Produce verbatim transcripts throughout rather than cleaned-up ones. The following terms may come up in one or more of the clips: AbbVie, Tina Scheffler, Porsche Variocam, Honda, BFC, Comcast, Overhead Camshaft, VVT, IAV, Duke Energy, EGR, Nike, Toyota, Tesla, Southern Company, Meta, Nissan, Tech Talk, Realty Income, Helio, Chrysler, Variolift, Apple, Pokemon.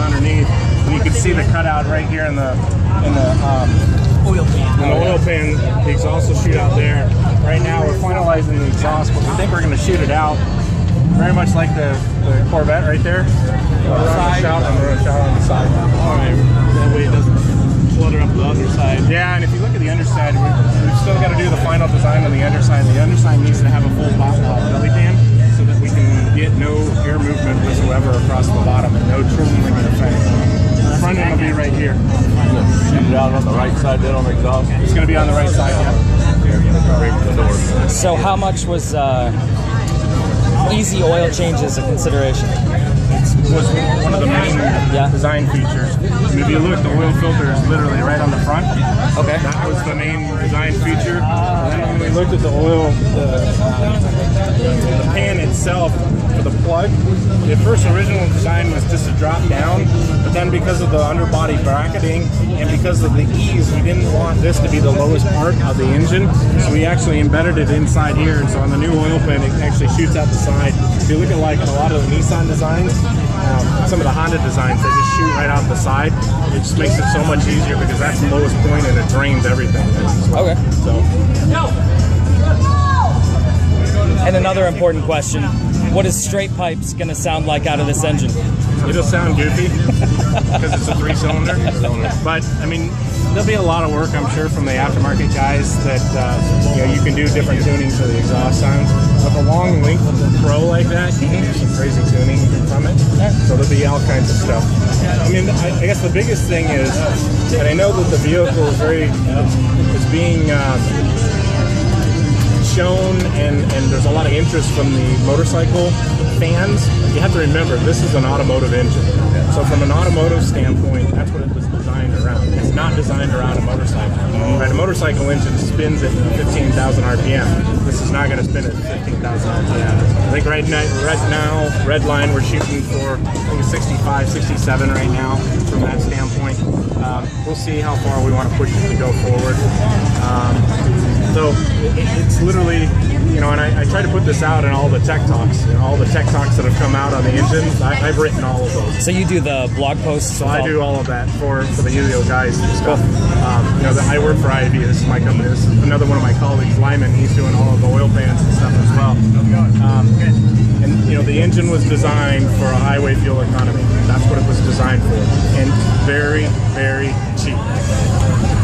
underneath. And you can see the cutout right here in the in the um, oil pan. In the oil pan, the exhaust will shoot out there. Right now, we're finalizing the exhaust, but we think we're going to shoot it out. Very much like the, the Corvette right there. We're going to shout on the side. All right, that way it doesn't flutter up the other side. Yeah, and if you look at the underside, we've, we've still got to do the final design on the underside. The underside needs to have a full bottom belly pan so that we can get no air movement whatsoever across the bottom and no trim limit effect. The front end will be right here. Shoot it out on the right side, then on the exhaust. It's going to be on the right side. Yeah. So how much was uh, easy oil changes a consideration? It was one of the main yeah. design features. And if you look, the oil filter is literally right on the front. Okay. That was the main design feature. And then when we looked at the oil, the, the pan itself, the plug. The first original design was just to drop down, but then because of the underbody bracketing and because of the ease, we didn't want this to be the lowest part of the engine, so we actually embedded it inside here, and so on the new oil pan, it actually shoots out the side. If you look at like a lot of the Nissan designs, um, some of the Honda designs, they just shoot right out the side. It just makes it so much easier because that's the lowest point and it drains everything. Well. Okay. So. And another important question. What is straight pipes going to sound like out of this engine? It'll sound goofy because it's a three-cylinder. But, I mean, there'll be a lot of work, I'm sure, from the aftermarket guys that, uh, you know, you can do different tunings for the exhaust sounds. With a long length of the Pro like that, you can do some crazy tuning from it. So there'll be all kinds of stuff. I mean, I, I guess the biggest thing is, and I know that the vehicle is very, uh, it's being... Uh, shown and, and there's a lot of interest from the motorcycle fans. You have to remember, this is an automotive engine. So from an automotive standpoint, that's what it was designed around. It's not designed around a motorcycle. Right? A motorcycle engine spins at fifteen thousand R P M. This is not going to spin at fifteen thousand R P M. I think right now, right now, red line, we're shooting for I think sixty-five, sixty-seven right now from that standpoint. Um, we'll see how far we want to push it to go forward. Um, So it's literally, you know, and I, I try to put this out in all the tech talks, and all the tech talks that have come out on the engines, I, I've written all of those. So you do the blog posts? So I do all of that for, for the Helio guys and stuff. Um, you know, the, I work for I A V, this is my company. This is another one of my colleagues, Lyman, he's doing all of the oil pans and stuff as well. Um, and, you know, the engine was designed for a highway fuel economy. That's what it was designed for. And very, very cheap.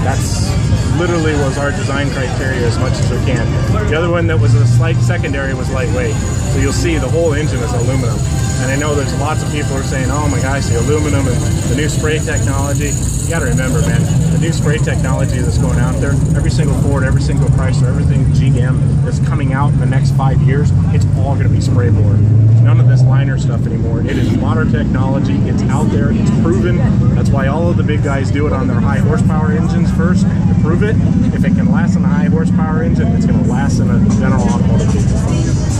That's literally was our design criteria as much as we can. The other one that was a slight secondary was lightweight. So you'll see the whole engine is aluminum. And I know there's lots of people who are saying, oh my gosh, the aluminum and the new spray technology. You gotta remember, man, the new spray technology that's going out there, every single Ford, every single Chrysler, everything G M that's coming out in the next five years, it's all gonna be spray board. None of this liner stuff anymore. It is modern technology, it's out there, it's proven. That's why all of the big guys do it on their high horsepower engines first to prove it. If it can last in a high horsepower engine, it's gonna last in a general automotive.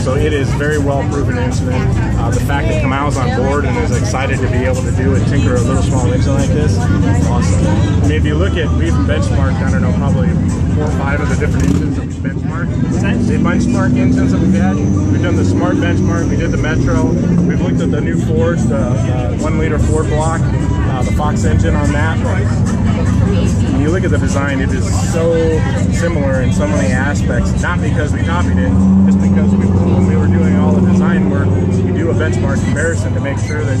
So it is very well proven engine. Uh, the fact that Kamal's on board and is excited to be able to do and tinker a little small engine like this is awesome. I mean, if you look at, we've benchmarked, I don't know, probably four or five of the different engines that we've benchmarked. The benchmark engines that we've had, we've done the Smart Benchmark, we did the Metro, we've looked at the new Ford, the uh, one liter Ford block, uh, the Fox engine on that. When you look at the design, it is so similar in so many aspects, not because we copied it, just because we, when we were doing all the design work, we do a benchmark comparison to make sure that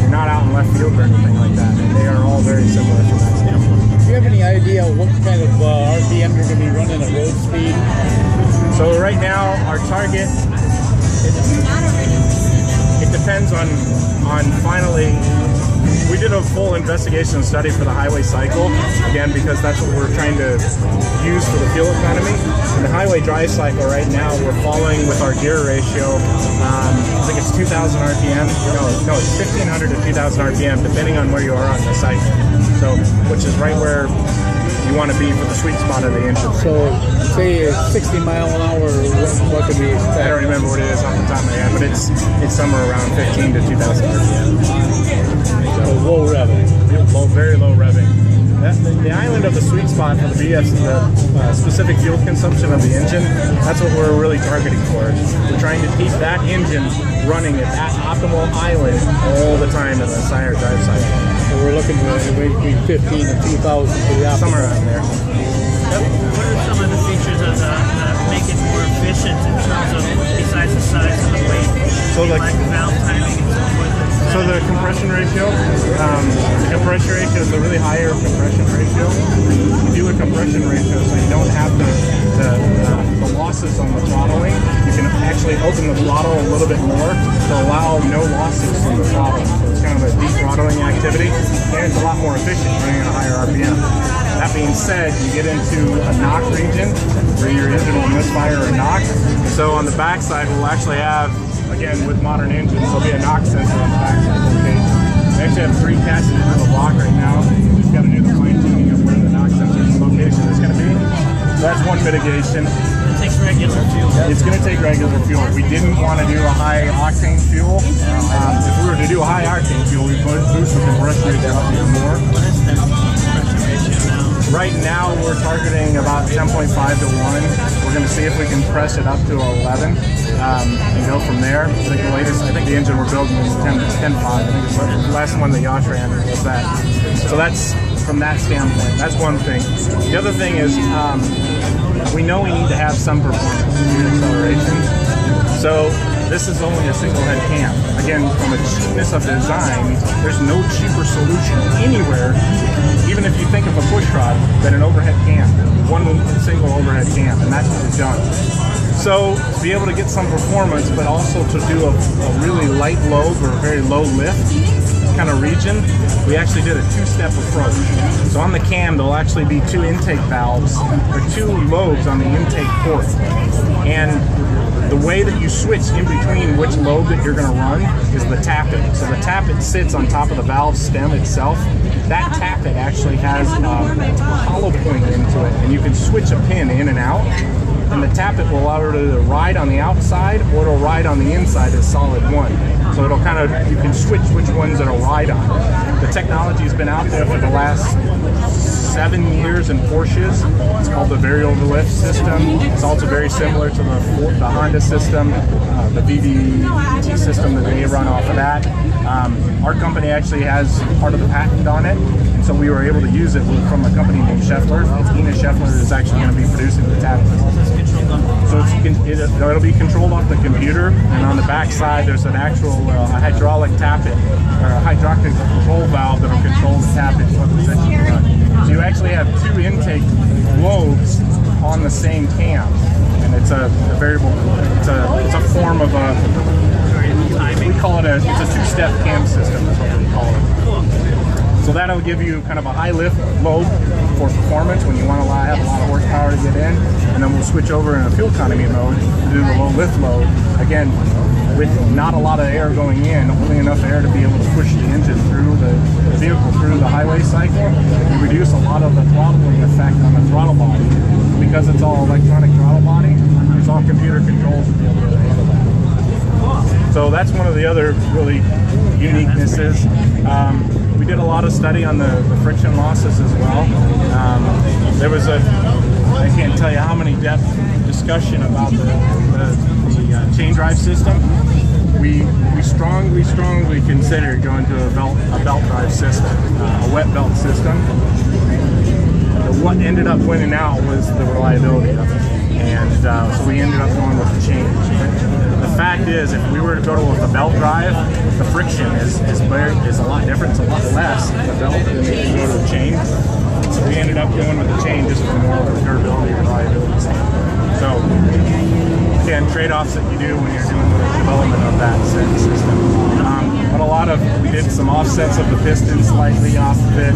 you're not out in left field or anything like that. And they are all very similar from that standpoint. Do you have any idea what kind of uh, R P M you're going to be running at road speed? So right now, our target, it, it depends on, on finally... We did a full investigation study for the highway cycle, again, because that's what we're trying to use for the fuel economy. And the highway dry cycle right now, we're following with our gear ratio, um, I think it's two thousand R P M, no, no, it's fifteen hundred to two thousand R P M, depending on where you are on the cycle. So, which is right where you want to be for the sweet spot of the engine. So, say sixty mile an hour, what, what can we expect? I don't remember what it is off the top of my head, but it's, it's somewhere around fifteen to two thousand R P M. So low revving, low, very low revving. That, the, the island of the sweet spot spot for the B F C, the uh, specific fuel consumption of the engine. That's what we're really targeting for. We're trying to keep that engine running at that optimal island all the time in the entire drive cycle. So we're looking for anywhere between fifteen and two thousand for the optimal. Somewhere around there. Yep. What are some of the features of the, that make it more efficient in terms of besides the size and the weight? So like, like valve timing and so forth. So the compression ratio, um, the compression ratio is a really higher compression ratio. You do a compression ratio so you don't have the, the, uh, the losses on the throttling. You can actually open the throttle a little bit more to allow no losses from the throttle. So it's kind of a de-throttling activity, and it's a lot more efficient running at a higher R P M. That being said, you get into a knock region where your engine will misfire or knock. So on the backside, we'll actually have, again, with modern engines, there'll be a knock sensor on the backside location. We actually have three cassettes on the block right now. We've got to do the fine tuning of where the knock sensor's location is going to be. So that's one mitigation. It takes regular fuel. It's going to take regular fuel. We didn't want to do a high octane fuel. Um, if we were to do a high octane fuel, we would boost the compression ratio down even more. What is that compression ratio now? Right now, we're targeting about ten point five to one. We're going to see if we can press it up to eleven. Um, and go from there. I think the latest, I think the engine we're building is ten point five. I think it's the last one that Yash ran was that. So that's from that standpoint. That's one thing. The other thing is um, we know we need to have some performance due to acceleration. So this is only a single head cam. Again, from a cheapness of design, there's no cheaper solution anywhere, even if you think of a push rod, than an overhead cam. One single overhead cam, and that's what we've done. So to be able to get some performance, but also to do a, a really light load or a very low lift kind of region, we actually did a two-step approach. So on the cam, there'll actually be two intake valves, or two lobes on the intake port. And the way that you switch in between which lobe that you're gonna run is the tappet. So the tappet sits on top of the valve stem itself. That tappet actually has um, a hollow point into it, and you can switch a pin in and out. And the tappet will allow her to ride on the outside, or it'll ride on the inside as solid one. So it'll kind of, you can switch which ones it'll ride on. The technology's been out there for the last seven years in Porsches. It's called the Variolift system. It's also very similar to the, Ford, the Honda system, uh, the V V T system that they run off of that. Um, our company actually has part of the patent on it. And so we were able to use it from a company named Scheffler. Tina Scheffler is actually going to be producing the tablet. So it's, it, it'll be controlled off the computer, and on the back side there's an actual uh, hydraulic tappet, or a hydraulic control valve that'll control the tappet. So you actually have two intake lobes on the same cam, and it's a, a variable, it's a, it's a form of a, we call it a, it's a two-step cam system is what we call it. So that'll give you kind of a high lift load for performance when you want to have a lot of horsepower to get in, and then we'll switch over in a fuel economy mode to do the low lift load. Again, with not a lot of air going in, only enough air to be able to push the engine through the, the vehicle through the highway cycle. You reduce a lot of the throttling effect on the throttle body because it's all electronic throttle body. It's all computer controls to be able to handle that. So that's one of the other really uniquenesses. Um, We did a lot of study on the, the friction losses as well. Um, there was a, I can't tell you how many depth discussion about the, the, the uh, chain drive system. We, we strongly, strongly considered going to a belt, a belt drive system, uh, a wet belt system. And what ended up winning out was the reliability of it. And uh, so we ended up going with the chain. The fact is, if we were to go to with a belt drive, the friction is is, is a lot different, it's a lot less than the belt than if you go to a chain. So we ended up going with the chain just for more of the durability and reliability standpoint. So, again, trade-offs that you do when you're doing the development of that system. Um, but a lot of, we did some offsets of the piston slightly off of it.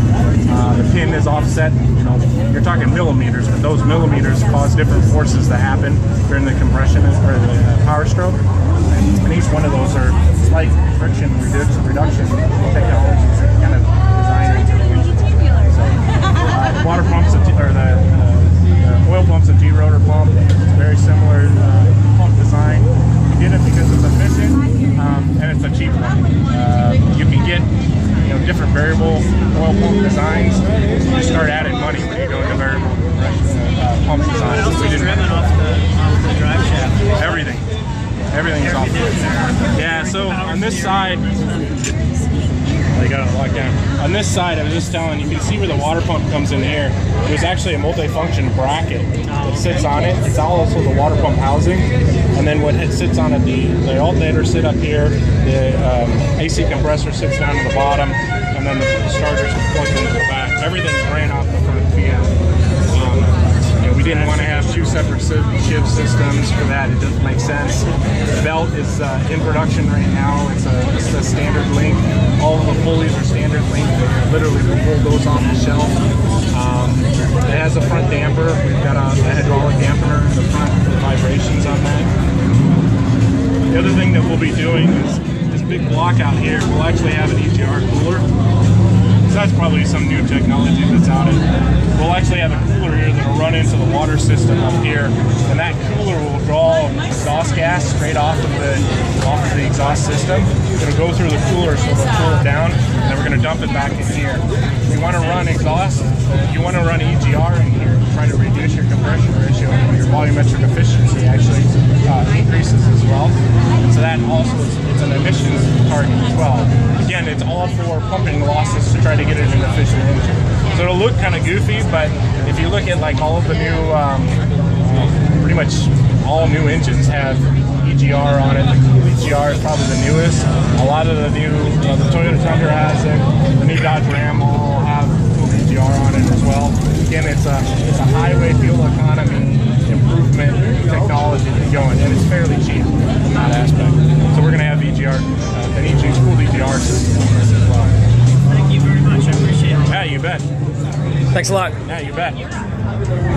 Uh, the pin is offset. You're talking millimeters, but those millimeters cause different forces that happen during the compression or the power stroke. And each one of those are slight friction reduction technologies that kind of design into the engine. So, uh, water pumps, or the, uh, the oil pumps, a G-rotor pump, it's very similar uh, pump design. We did it because it's efficient um, and it's a cheap one. Uh, you can get you know different variable oil pump designs, you start adding money when you're doing the variable uh, pump designs. What else is driven off the, off the drive shaft? Everything. Everything's off. Yeah, so on this side, they got it locked down. On this side, I was just telling you, can see where the water pump comes in here. There's actually a multifunction bracket that sits on it. It's also the water pump housing, and then what it sits on it, the, the alternator sit up here, the um, A C compressor sits down at the bottom, and then the starters plugged into the back. Everything's ran off the front P M. Um, and we didn't want to have two separate shift systems for that. It doesn't make sense. The belt is uh, in production right now. It's a, it's a standard link. All of the pulleys are standard length. Literally, we pull those off the shelf. Um, it has a front damper. We've got a, a hydraulic dampener in the front for vibrations on that. The other thing that we'll be doing is this big block out here. We'll actually have an E G R cooler. So that's probably some new technology that's out in. We'll actually have a cooler here that'll run into the water system up here, and that cooler will draw exhaust gas straight off of the off of the exhaust system. It'll go through the cooler, so we'll cool it down, and then we're going to dump it back in here. If you want to run exhaust, if you want to run E G R in here, try to reduce your compression ratio, and your volumetric efficiency actually uh, increases as well. And so that also is, it's an emissions target as well. Again, it's all for pumping losses to try to get it an efficient engine. So it'll look kind of goofy, but if you look at like all of the new, um, pretty much all new engines have E G R on it. The E G R is probably the newest. A lot of the new, uh, the Toyota Tundra has it. The new Dodge Ram will have E G R on it as well. Again, it's a it's a highway fuel economy improvement technology that's going, and it's fairly cheap in that aspect. So we're going to have E G R, uh, an E G R school E G R system as well. Thank you very much. I appreciate it. Yeah, you bet. Thanks a lot. Yeah, you bet.